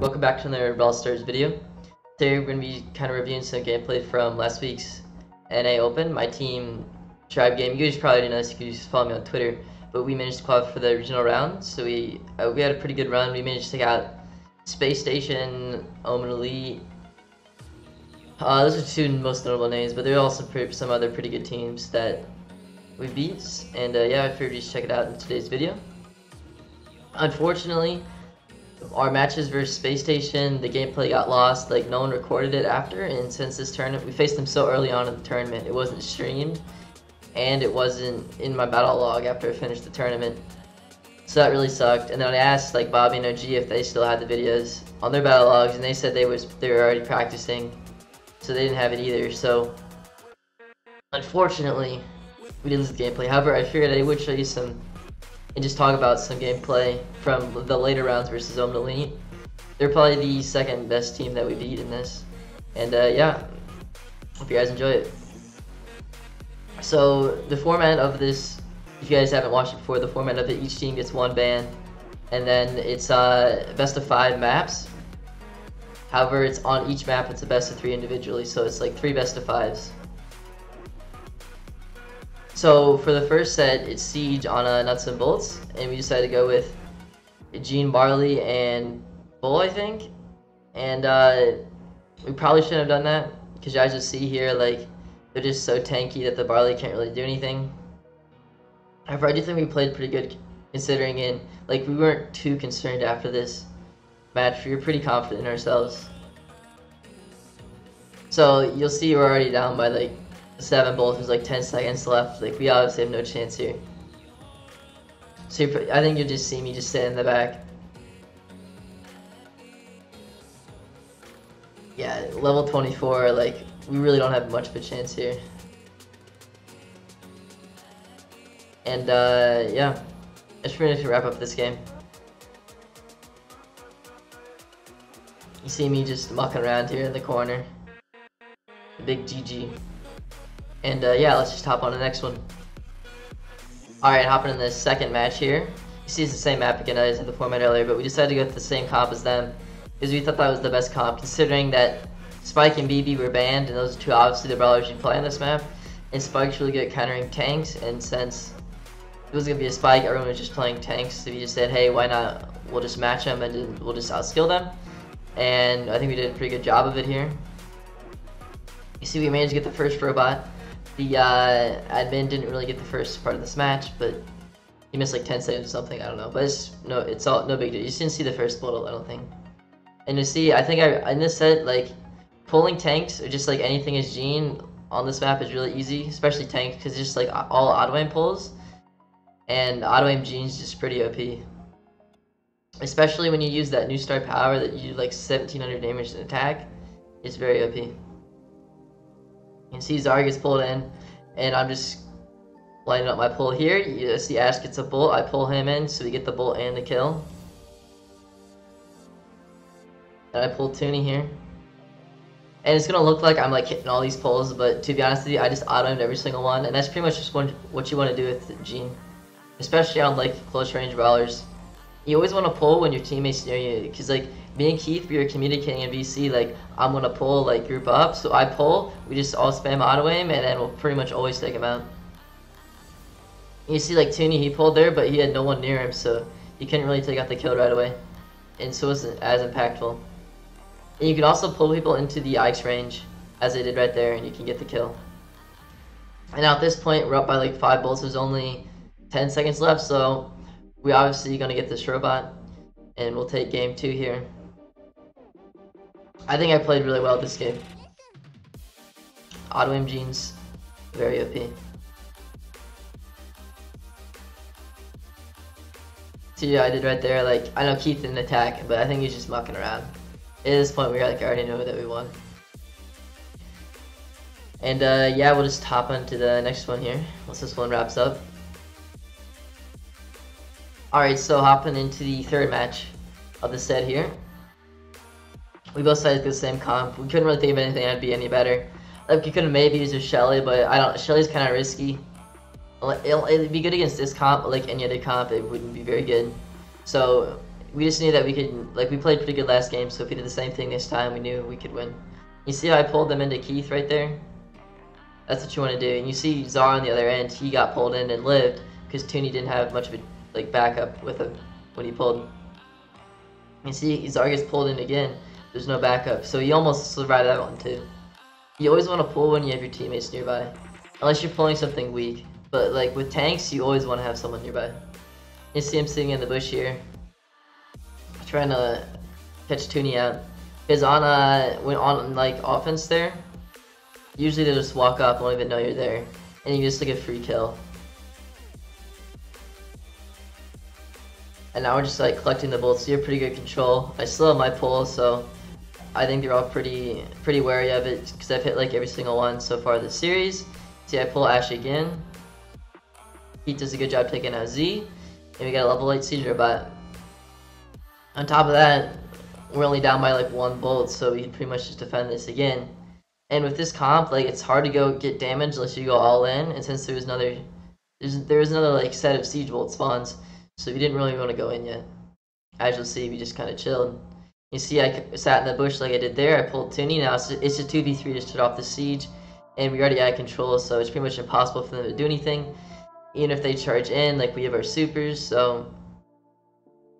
Welcome back to another Brawl Stars video. Today we're going to be kind of reviewing some gameplay from last week's NA Open. My team, Tribe Gaming, you guys probably didn't know this, you could just follow me on Twitter, but we managed to qualify for the original round, so we had a pretty good run. We managed to take out Space Station, Omen Elite. Those are two most notable names, but there are also some other pretty good teams that we beat, and yeah, I figured you should check it out in today's video. Unfortunately, our matches versus Space Station, the gameplay got lost, like no one recorded it after, and since this tournament, we faced them so early on in the tournament, it wasn't streamed, and it wasn't in my battle log after I finished the tournament, so that really sucked. And then I asked like Bobby and OG if they still had the videos on their battle logs, and they said they were already practicing, so they didn't have it either, so unfortunately, we didn't lose the gameplay. However, I figured I would show you some and just talk about some gameplay from the later rounds versus Omnilini. They're probably the second best team that we beat in this. And yeah, hope you guys enjoy it. So the format of this, if you guys haven't watched it before, the format of it, each team gets one ban, and then it's best of 5 maps. However, it's on each map, it's a best of 3 individually, so it's like 3 best of 5s. So for the first set, it's Siege on Nuts and Bolts, and we decided to go with Jean Barley and Bull, I think. And we probably shouldn't have done that, because you guys will see here, like, they're just so tanky that the Barley can't really do anything. However, I do think we played pretty good, considering in, like, we weren't too concerned after this match. We were pretty confident in ourselves. So you'll see we're already down by, like, 7 bolts with like 10 seconds left. Like, we obviously have no chance here. So I think you'll just see me just sit in the back. Yeah, level 24, like, we really don't have much of a chance here. And yeah, I should finish to wrap up this game. You see me just mucking around here in the corner. The big GG. And yeah, let's just hop on to the next one. Alright, hopping in the second match here. You see it's the same map again, I said the format earlier, but we decided to go with the same comp as them, because we thought that was the best comp, considering that Spike and BB were banned, and those are two obviously the brawlers you play on this map, and Spike's really good at countering tanks, and since it was going to be a Spike, everyone was just playing tanks, so we just said, hey, why not, we'll just match them, and we'll just outskill them, and I think we did a pretty good job of it here. You see we managed to get the first robot. The admin didn't really get the first part of this match, but he missed like 10 seconds or something, I don't know. But it's no big deal. You just didn't see the first bullet, I don't think. And you see, I think in this set, like, pulling tanks or just like anything as Jean on this map is really easy, especially tanks, because it's just like all auto-aim pulls, and auto-aim Jean's just pretty OP. Especially when you use that new star power that you do like 1700 damage in attack, it's very OP. You can see Zarya gets pulled in, and I'm just lining up my pull here. You see Ash gets a bolt, I pull him in, so we get the bolt and the kill. And I pull Toonie here. And it's going to look like I'm like hitting all these pulls, but to be honest with you, I just auto-aimed every single one. And that's pretty much just what you want to do with Jean. Especially on like close range brawlers. You always want to pull when your teammates near you, because like me and Keith, we were communicating in VC, like, I'm gonna pull, like, group up, so I pull, we just all spam auto aim, and then we'll pretty much always take him out. You see like Toonie, he pulled there, but he had no one near him, so he couldn't really take out the kill right away, and so it wasn't as impactful. And you can also pull people into the Ike's range, as they did right there, and you can get the kill. And now at this point, we're up by like 5 bolts, there's only 10 seconds left, so we're obviously gonna get this robot, and we'll take game 2 here. I think I played really well this game. Auto-aim Jean's very OP. See, yeah, I did right there. Like, I know Keith didn't attack, but I think he's just mucking around. At this point, we like already know that we won. And yeah, we'll just hop on to the next one here once this one wraps up. All right, so hopping into the third match of the set here. We both sides the same comp. We couldn't really think of anything that'd be any better. Like, you could have maybe used a Shelly, but I don't. Shelly's kind of risky. It'd be good against this comp, but like any other comp, it wouldn't be very good. So we just knew that we could, like, we played pretty good last game, so if we did the same thing this time, we knew we could win. You see how I pulled them into Keith right there? That's what you want to do. And you see Zarya on the other end, he got pulled in and lived, because Toonie didn't have much of a, like, backup with him when he pulled. You see Zarya gets pulled in again, there's no backup, so he almost survived that one too. You always want to pull when you have your teammates nearby, unless you're pulling something weak, but like with tanks, you always want to have someone nearby. You see him sitting in the bush here, trying to catch Toonie out. Because on when on like offense there, usually they just walk up, won't even know you're there, and you just like a free kill. And now we're just like collecting the bullets. So you're pretty good control. I still have my pull, so I think they're all pretty wary of it because I've hit like every single one so far this series. See, I pull Ash again. He does a good job taking out Z, and we got a level 8 Siege robot. On top of that, we're only down by like one bolt, so we can pretty much just defend this again. And with this comp, like, it's hard to go get damage unless you go all in. And since there was another like set of siege bolt spawns, so we didn't really want to go in yet. As you'll see, we just kind of chilled. You see, I sat in the bush like I did there. I pulled Toonie. Now it's a 2v3 to start off the siege, and we already had control, so it's pretty much impossible for them to do anything. Even if they charge in, like, we have our supers, so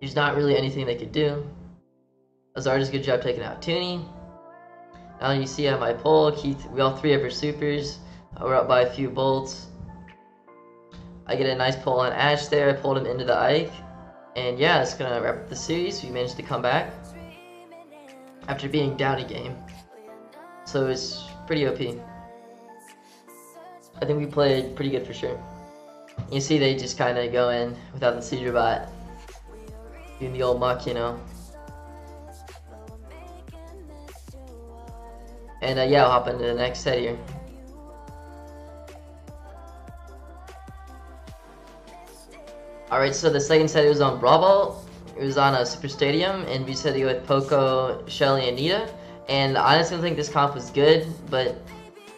there's not really anything they could do. Zarya does a good job taking out Toonie. Now you see on my pull, Keith, we all three have our supers. We're up by a few bolts. I get a nice pull on Ash there. I pulled him into the Ike. And yeah, that's going to wrap up the series. We managed to come back after being down a game. So it's pretty OP. I think we played pretty good for sure. You see they just kind of go in without the siege robot. Doing the old muck, you know. And yeah, I'll hop into the next set here. Alright, so the second set was on Brawl Ball. It was on Super Stadium, and we set it with Poco, Shelly, and Nita. And I honestly think this comp was good, but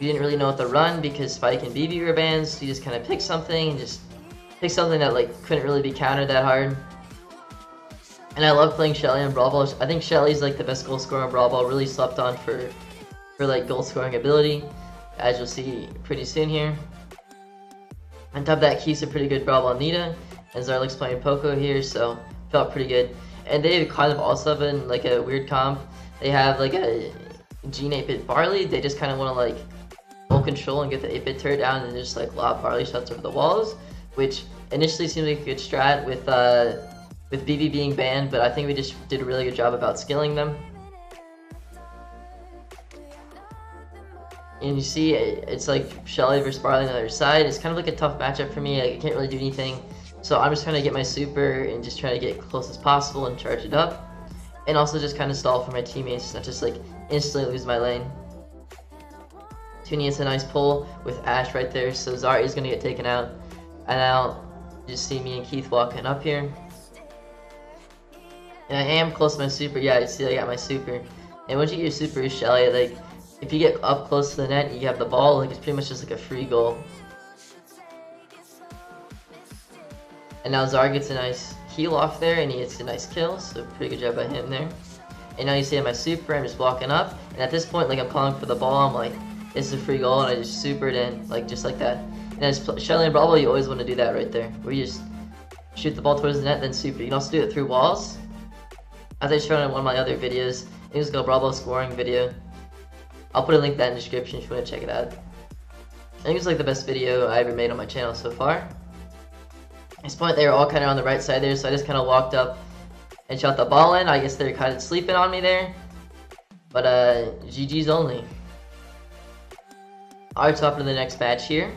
we didn't really know what to run because Spike and BB were banned, so you just kind of picked something, and just picked something that like couldn't really be countered that hard. And I love playing Shelly on Brawl Ball. I think Shelly's like the best goal scorer on Brawl Ball, really slept on for like goal scoring ability, as you'll see pretty soon here. On top of that, Keith's a pretty good Brawl Ball Nita, and Zarlik's playing Poco here, so felt pretty good. And they kind of also have in like a weird comp. They have like a Jean 8-bit Barley. They just kind of want to like hold control and get the 8-bit turret down and just like lob Barley shots over the walls, which initially seemed like a good strat with BB being banned, but I think we just did a really good job about skilling them. And you see, it's like Shelly versus Barley on the other side. It's kind of like a tough matchup for me. I can't really do anything. So I'm just trying to get my super and just trying to get close as possible and charge it up. And also just kind of stall for my teammates, not just like instantly lose my lane. Toonie gets a nice pull with Ash right there. So Zarya is going to get taken out. And now you just see me and Keith walking up here. And I am close to my super. Yeah, you see I got my super. And once you get your super, Shelly, like, if you get up close to the net and you have the ball, like, it's pretty much just like a free goal. And now Zarya gets a nice heal off there and he gets a nice kill, so pretty good job by him there. And now you see my super, I'm just walking up, and at this point, like, I'm calling for the ball, I'm like, this is a free goal, and I just supered in, like, just like that. And as Shelly and Brawl Ball, you always want to do that right there, where you just shoot the ball towards the net, then super. You can also do it through walls. As I showed in one of my other videos, it was a Brawl Ball scoring video. I'll put a link to that in the description if you want to check it out. I think it's like the best video I ever made on my channel so far. At this point, they were all kind of on the right side there, so I just kind of walked up and shot the ball in. I guess they were kind of sleeping on me there, but GG's only. Alright, so up to the next match here.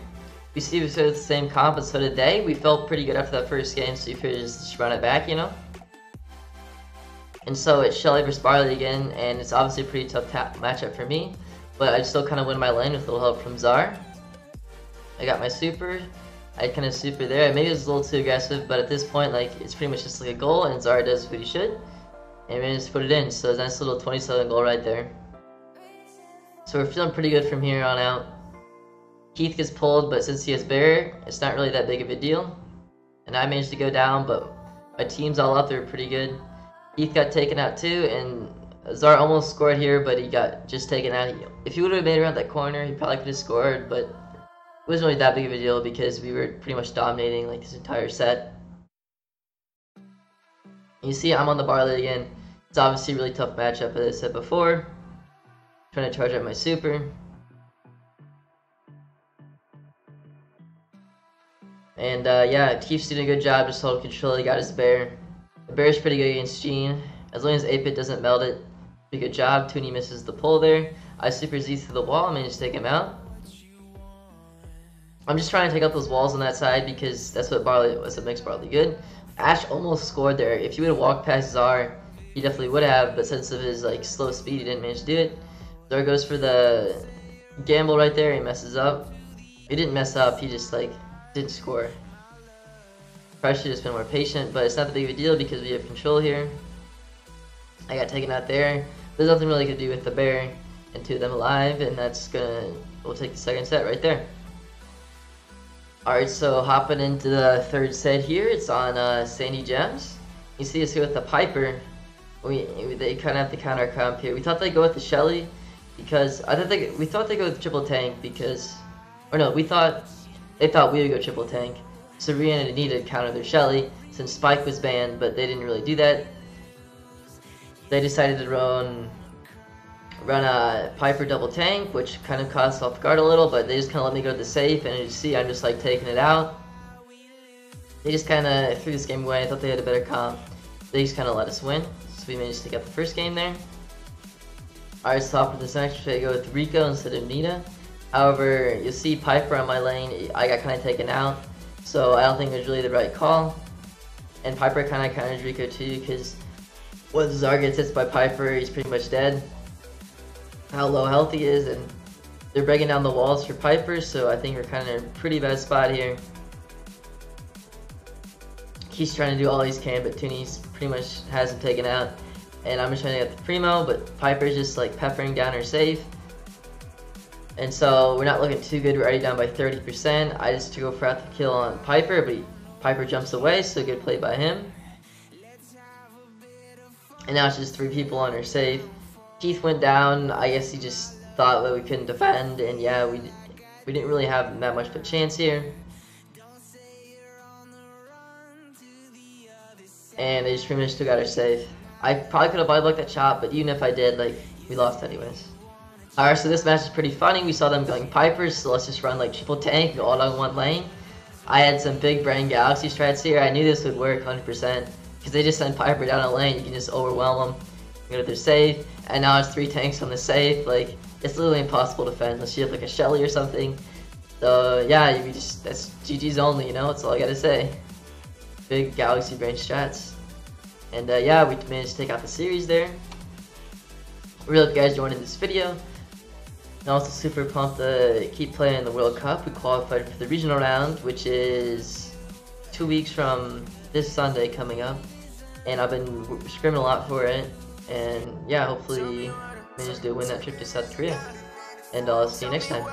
We see we started the same comp, but so did they. We felt pretty good after that first game, so you could just run it back, you know? And so it's Shelly versus Barley again, and it's obviously a pretty tough matchup for me. But I still kind of win my lane with a little help from Zarya. I got my super. I kind of super there. Maybe it was a little too aggressive, but at this point, like, it's pretty much just like a goal, and Zarya does what he should. And we just put it in, so it's a nice little 27 goal right there. So we're feeling pretty good from here on out. Keith gets pulled, but since he has barrier, it's not really that big of a deal. And I managed to go down, but my team's all up, they're pretty good. Keith got taken out too, and Zarya almost scored here, but he got just taken out. If he would have made around that corner, he probably could have scored, but it wasn't really that big of a deal because we were pretty much dominating like this entire set. You see, I'm on the Barley again. It's obviously a really tough matchup, as I said before. I'm trying to charge up my super. And yeah, Keith's doing a good job, just holding control. He got his bear. The bear's pretty good against Jean. As long as 8-bit doesn't melt it, pretty good job. Toonie misses the pull there. I super Z through the wall, managed to take him out. I'm just trying to take out those walls on that side because that's what Barley was. That makes Barley good. Ash almost scored there. If he would have walked past Zarya, he definitely would have, but since of his like slow speed, he didn't manage to do it. Zarya goes for the gamble right there. He messes up. He didn't mess up. He just like didn't score. Probably should have been more patient, but it's not that big of a deal because we have control here. I got taken out there. There's nothing really to do with the bear and two of them alive, and that's gonna, we'll take the second set right there. Alright, so hopping into the third set here, it's on Sandy Gems. You see us here with the Piper. They kind of have to counter comp here. We thought they'd go with the Shelly because we thought they'd go with triple tank because, or no, they thought we would go triple tank. So Rian and Nita counter their Shelly since Spike was banned, but they didn't really do that. They decided to run a Piper double tank, which kind of caught us off guard a little, but they just kind of let me go to the safe, and as you see, I'm just like taking it out. They just kind of threw this game away. I thought they had a better comp. They just kind of let us win, so we managed to take out the first game there. Alright, so off with this next play, I go with Rico instead of Nita. However, you'll see Piper on my lane, I got kind of taken out, so I don't think it was really the right call. And Piper kind of countered Rico too, because when Zarya gets hit by Piper, he's pretty much dead. How low health he is, and they're breaking down the walls for Piper, so I think we're kind of in a pretty bad spot here. He's trying to do all he can, but Toonie's pretty much has him taken out, and I'm just trying to get the primo, but Piper's just like peppering down her safe, and so we're not looking too good. We're already down by 30%. I just go for out the kill on Piper, but Piper jumps away, so good play by him. And now it's just three people on her safe. Keith went down. I guess he just thought that we couldn't defend, and yeah, we didn't really have that much of a chance here. And they just pretty much still got her safe. I probably could have body blocked that shot, but even if I did, like, we lost anyways. Alright, so this match is pretty funny. We saw them going Pipers, so let's just run like triple tank all on one lane. I had some big brain galaxy strats here. I knew this would work 100% because they just send Piper down a lane. You can just overwhelm them. Go to their safe, and now it's three tanks on the safe. Like, it's literally impossible to defend unless you have like a Shelly or something. So yeah, you just, that's GG's only, you know. That's all I gotta say. Big galaxy brain strats, and yeah, we managed to take out the series there. Really hope you guys joined in this video, and also super pumped to keep playing the World Cup. We qualified for the regional round, which is 2 weeks from this Sunday coming up, and I've been scrimming a lot for it. And yeah, hopefully manage to win that trip to South Korea. And I'll see you next time.